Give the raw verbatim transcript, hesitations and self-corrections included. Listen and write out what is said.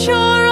your